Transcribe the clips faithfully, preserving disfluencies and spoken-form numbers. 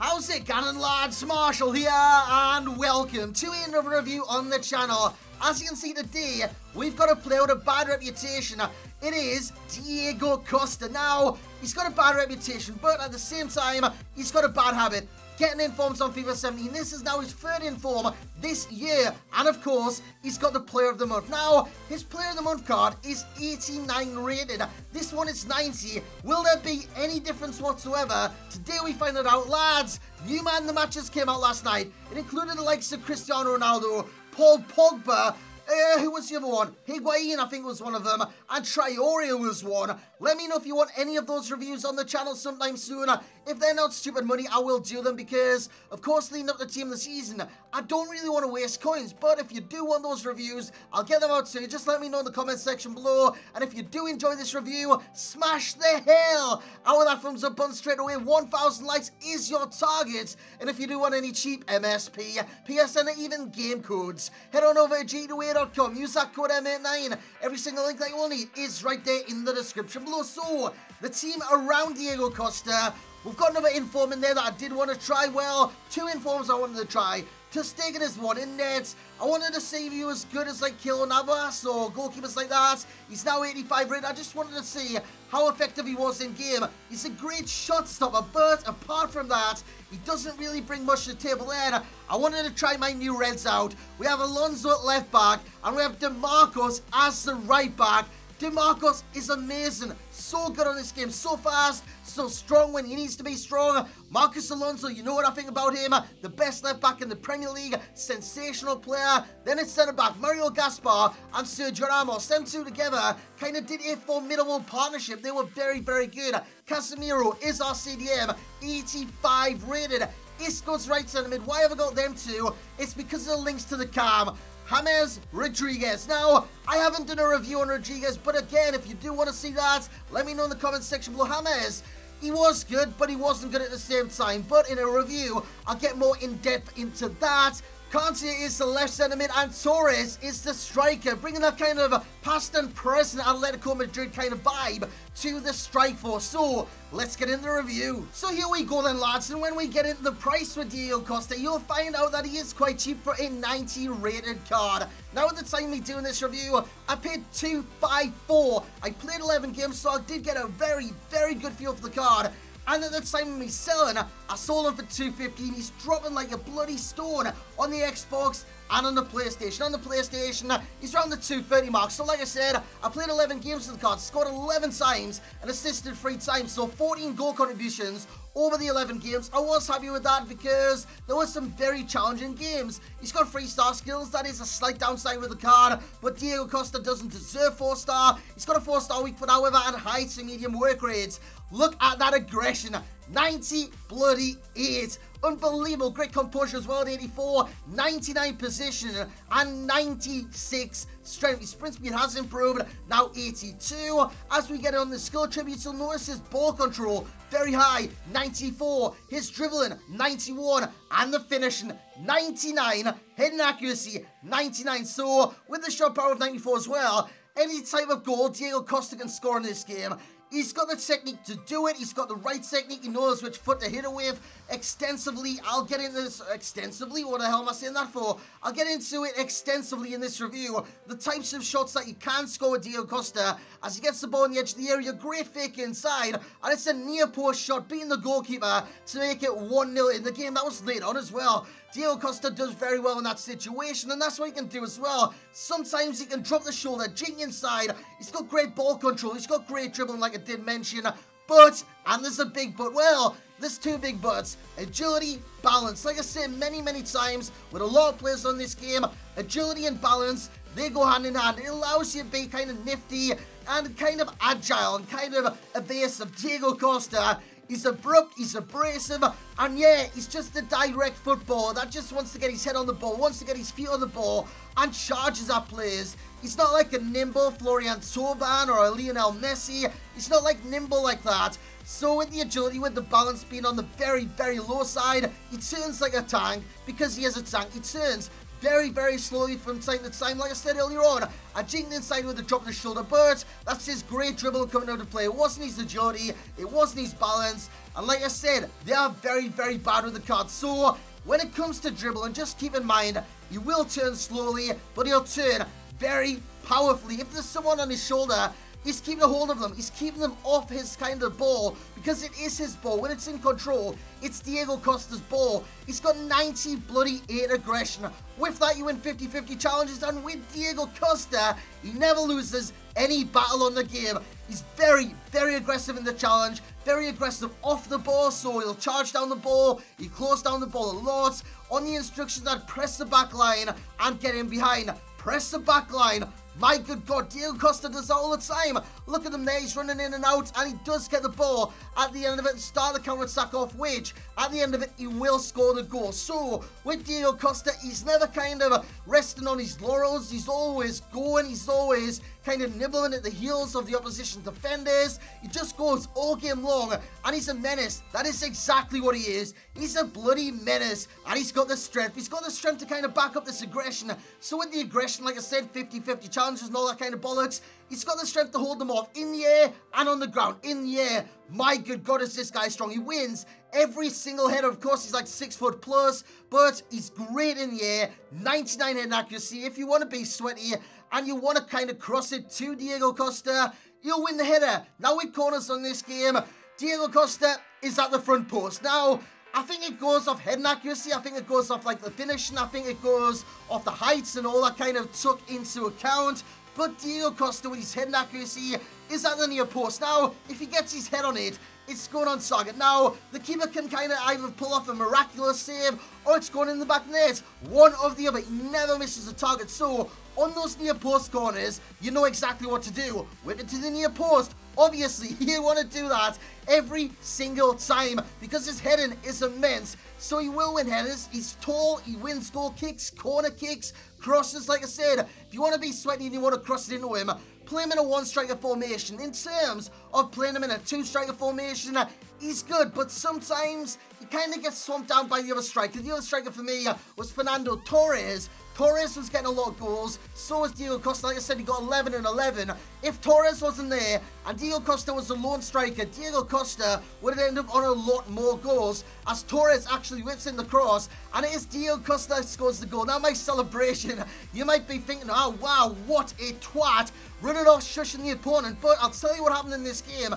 How's it going, lads? Marshall here, and welcome to another review on the channel. As you can see today, we've got a player with a bad reputation. It is Diego Costa. Now, he's got a bad reputation, but at the same time, he's got a bad habit. Getting informs on FIFA seventeen. This is now his third inform this year. And of course, he's got the Player of the Month. Now, his Player of the Month card is eighty-nine rated. This one is ninety. Will there be any difference whatsoever? Today we find it out, lads. New Man the Matches came out last night. It included the likes of Cristiano Ronaldo, Paul Pogba, Uh, who was the other one? Higuain, I think, was one of them. And Traorea was one. Let me know if you want any of those reviews on the channel sometime soon. If they're not stupid money, I will do them because, of course, leading up the team of the season, I don't really want to waste coins. But if you do want those reviews, I'll get them out soon. Just let me know in the comment section below. And if you do enjoy this review, smash the hell out of that thumbs up button straight away. one thousand likes is your target. And if you do want any cheap M S P, P S N, or even game codes, head on over to G two A dot com. Use that code M eighty-nine. Every single link that you will need is right there in the description below. So, the team around Diego Costa. We've got another inform in there that I did want to try. Well, two informs I wanted to try. Ter Stegen is one in net. I wanted to see if he was good as like Keylor Navas or goalkeepers like that. He's now eighty-five rated. I just wanted to see how effective he was in game. He's a great shot stopper, but apart from that, he doesn't really bring much to the table there. I wanted to try my new Reds out. We have Alonso at left back, and we have DeMarcos as the right back. DeMarcos is amazing. So good on this game. So fast. So strong when he needs to be strong. Marcus Alonso, you know what I think about him. The best left back in the Premier League. Sensational player. Then it's centre back. Mario Gaspar and Sergio Ramos. Them two together kind of did a formidable partnership. They were very, very good. Casemiro is our C D M. eighty-five rated. Isco's right centre mid. Why have I got them two? It's because of the links to the cam. James Rodriguez. Now, I haven't done a review on Rodriguez, but again, if you do want to see that, let me know in the comments section below. James, he was good, but he wasn't good at the same time. But in a review, I'll get more in-depth into that. Kante is the left centre mid, and Torres is the striker, bringing that kind of past and present Atletico Madrid kind of vibe to the strike force. So, let's get into the review. So here we go then, lads, and when we get into the price for Diego Costa, you'll find out that he is quite cheap for a ninety rated card. Now at the time we doing this review, I paid two fifty-four. I played eleven games, so I did get a very, very good feel for the card. And at the time of me selling, I sold him for two fifteen. He's dropping like a bloody stone on the Xbox and on the PlayStation. On the PlayStation, he's around the two thirty mark. So like I said, I played eleven games with the card, scored eleven times and assisted three times. So fourteen goal contributions over the eleven games. I was happy with that because there were some very challenging games. He's got three star skills. That is a slight downside with the card. But Diego Costa doesn't deserve four star. He's got a four star weak foot, however, and high to medium work rates. Look at that aggression. ninety bloody eight. Unbelievable. Great composure as well at eighty-four. ninety-nine position and ninety-six strength. His sprint speed has improved. Now eighty-two. As we get on the skill tributes, you'll notice his ball control very high. ninety-four. His dribbling, ninety-one. And the finishing, ninety-nine. Hidden accuracy, ninety-nine. So, with the shot power of ninety-four as well, any type of goal Diego Costa can score in this game. He's got the technique to do it. He's got the right technique. He knows which foot to hit it with extensively. I'll get into this extensively. What the hell am I saying that for? I'll get into it extensively in this review. The types of shots that you can score with Diego Costa as he gets the ball on the edge of the area. Great fake inside. And it's a near post shot, beating the goalkeeper to make it one nil in the game. That was late on as well. Diego Costa does very well in that situation, and that's what he can do as well. Sometimes he can drop the shoulder, jing inside. He's got great ball control. He's got great dribbling, like I did mention. But, and there's a big but, well, there's two big buts. Agility, balance. Like I said many, many times with a lot of players on this game, agility and balance, they go hand in hand. It allows you to be kind of nifty and kind of agile and kind of evasive. Diego Costa, he's abrupt, he's abrasive, and yeah, he's just a direct footballer that just wants to get his head on the ball, wants to get his feet on the ball, and charges at players. He's not like a nimble Florian Thauvin or a Lionel Messi. He's not like nimble like that. So with the agility, with the balance being on the very, very low side, he turns like a tank because he is a tank. He turns very, very slowly from time to time. Like I said earlier on, I jinked inside with a drop of the shoulder, but that's his great dribble coming out of play. It wasn't his agility, it wasn't his balance, and like I said, they are very, very bad with the cards. So when it comes to dribbling, just keep in mind, he will turn slowly, but he'll turn very powerfully. If there's someone on his shoulder, he's keeping a hold of them. He's keeping them off his kind of ball because it is his ball. When it's in control, it's Diego Costa's ball. He's got ninety bloody eight aggression. With that, you win fifty fifty challenges, and with Diego Costa, he never loses any battle on the game. He's very, very aggressive in the challenge, very aggressive off the ball, so he'll charge down the ball, he closes down the ball a lot. On the instructions, I'd press the back line and get in behind. Press the back line. My good God, Diego Costa does that all the time. Look at him there, he's running in and out, and he does get the ball at the end of it and start the counter-attack off, which at the end of it, he will score the goal. So, with Diego Costa, he's never kind of resting on his laurels. He's always going, he's always kind of nibbling at the heels of the opposition defenders. He just goes all game long, and he's a menace. That is exactly what he is. He's a bloody menace, and he's got the strength. He's got the strength to kind of back up this aggression. So with the aggression, like I said, fifty fifty challenges and all that kind of bollocks, he's got the strength to hold them off in the air and on the ground. In the air, my good God, is this guy strong. He wins every single header. Of course, he's like six foot plus, but he's great in the air. ninety-nine head accuracy. If you want to be sweaty and you want to kind of cross it to Diego Costa, you'll win the header. Now with corners on this game, Diego Costa is at the front post. Now, I think it goes off head and accuracy, I think it goes off like the finishing, I think it goes off the heights and all that kind of took into account. But Diego Costa with his head and accuracy is at the near post. Now, if he gets his head on it, it's going on target. Now, the keeper can kind of either pull off a miraculous save or it's going in the back net. One or the other, he never misses the target. So, on those near post corners, you know exactly what to do. Whip it to the near post. Obviously, you want to do that every single time because his heading is immense. So he will win headers. He's tall. He wins goal kicks, corner kicks, crosses. Like I said, if you want to be sweaty and you want to cross it into him, play him in a one-striker formation. In terms of playing him in a two-striker formation, he's good, but sometimes he kind of gets swamped down by the other striker. The other striker for me was Fernando Torres. Torres was getting a lot of goals, so was Diego Costa. Like I said, he got eleven and eleven. If Torres wasn't there and Diego Costa was the lone striker, Diego Costa would have ended up on a lot more goals, as Torres actually whips in the cross, and it is Diego Costa that scores the goal. Now my celebration, you might be thinking, oh wow, what a twat, running off shushing the opponent, but I'll tell you what happened in this game.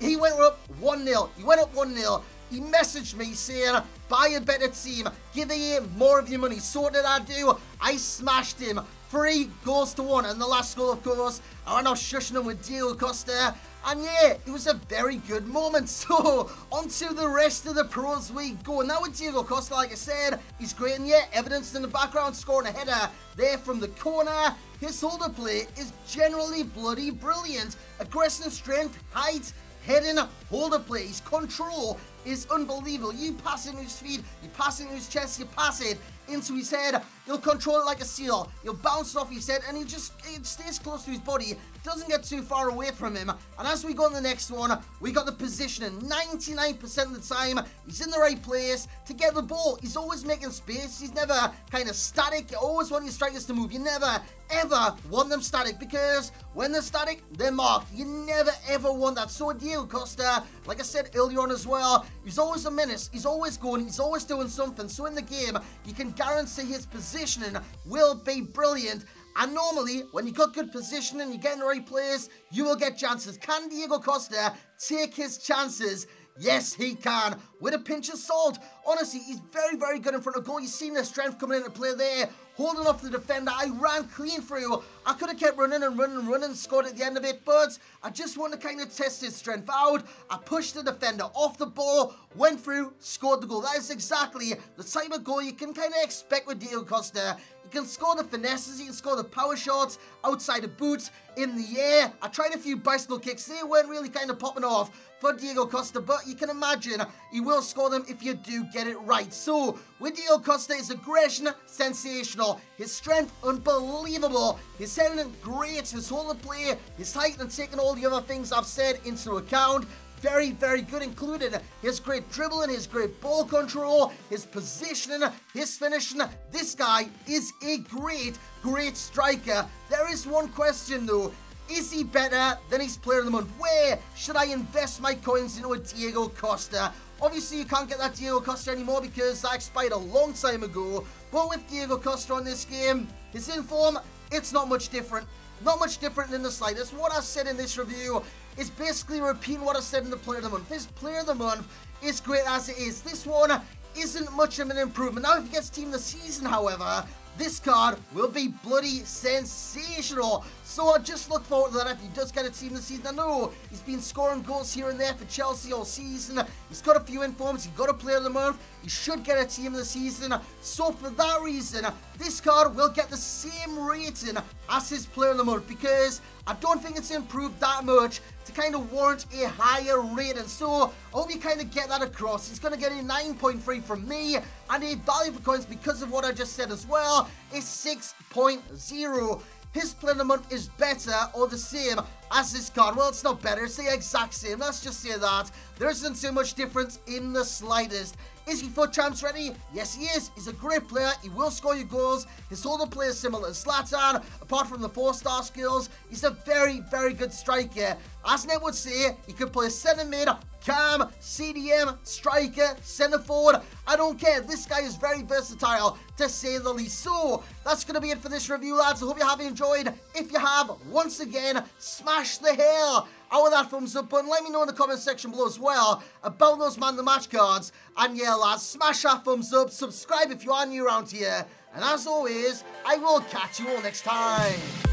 He went up one nil. He went up one nil. He messaged me saying, buy a better team, give me more of your money. So what did I do? I smashed him. Three goals to one. And the last goal, of course, I ran off shushing him with Diego Costa. And yeah, it was a very good moment. So, on to the rest of the pros we go. Now with Diego Costa, like I said, he's great in the air, evidenced in the background, scoring a header there from the corner. His holder play is generally bloody brilliant. Aggression, strength, height, heading, holder play, his control is unbelievable. You pass it in his feet, you pass it in his chest, you pass it into his head. He'll control it like a seal. He'll bounce it off his head, and he just it stays close to his body. Doesn't get too far away from him. And as we go on the next one, we got the positioning. ninety-nine percent of the time, he's in the right place to get the ball. He's always making space. He's never kind of static. You always want your strikers to move. You never, ever want them static, because when they're static, they're marked. You never, ever want that. So Diego Costa, like I said earlier on as well, he's always a menace, he's always going, he's always doing something. So in the game, you can guarantee his positioning will be brilliant. And normally, when you got good positioning, you get in the right place, you will get chances. Can Diego Costa take his chances? Yes, he can. With a pinch of salt. Honestly, he's very, very good in front of goal. You've seen the strength coming into play there. Holding off the defender. I ran clean through. I could have kept running and running and running. Scored at the end of it. But I just wanted to kind of test his strength out. I pushed the defender off the ball. Went through. Scored the goal. That is exactly the type of goal you can kind of expect with Diego Costa. He can score the finesses. He can score the power shots. Outside the boots. In the air. I tried a few bicycle kicks. They weren't really kind of popping off for Diego Costa, but you can imagine he will score them if you do get it right. So, with Diego Costa, his aggression, sensational. His strength, unbelievable. His heading, great. His whole play, his height, and taking all the other things I've said into account, very, very good, including his great dribbling, his great ball control, his positioning, his finishing. This guy is a great, great striker. There is one question though. Is he better than his player of the month? Where should I invest my coins into a Diego Costa? Obviously, you can't get that Diego Costa anymore because that expired a long time ago. But with Diego Costa on this game, his inform, it's not much different. Not much different in the slightest. What I said in this review is basically repeating what I said in the Player of the Month. This Player of the Month is great as it is. This one isn't much of an improvement. Now, if he gets Team of the Season, however, this card will be bloody sensational. So I just look forward to that if he does get a team this season. I know he's been scoring goals here and there for Chelsea all season. He's got a few informs. He's got a player of the month. He should get a team this season. So for that reason, this card will get the same rating as his player of the month because I don't think it's improved that much to kind of warrant a higher rating. So I hope you kind of get that across. He's going to get a nine point three from me and a value for coins because of what I just said as well, a six point zero. His player of the month is better or the same as this card. Well, it's not better. It's the exact same. Let's just say that. There isn't so much difference in the slightest. Is he for champs ready? Yes, he is. He's a great player. He will score you goals. His older player is similar to Zlatan. Apart from the four-star skills, he's a very, very good striker. As Ned would say, he could play centre mid, cam, C D M, striker, centre forward. I don't care. This guy is very versatile, to say the least. So, that's going to be it for this review, lads. I hope you have enjoyed. If you have, once again, smash the hell out of that thumbs up button. Let me know in the comment section below as well about those man the match cards. And yeah, lads, smash that thumbs up. Subscribe if you are new around here. And as always, I will catch you all next time.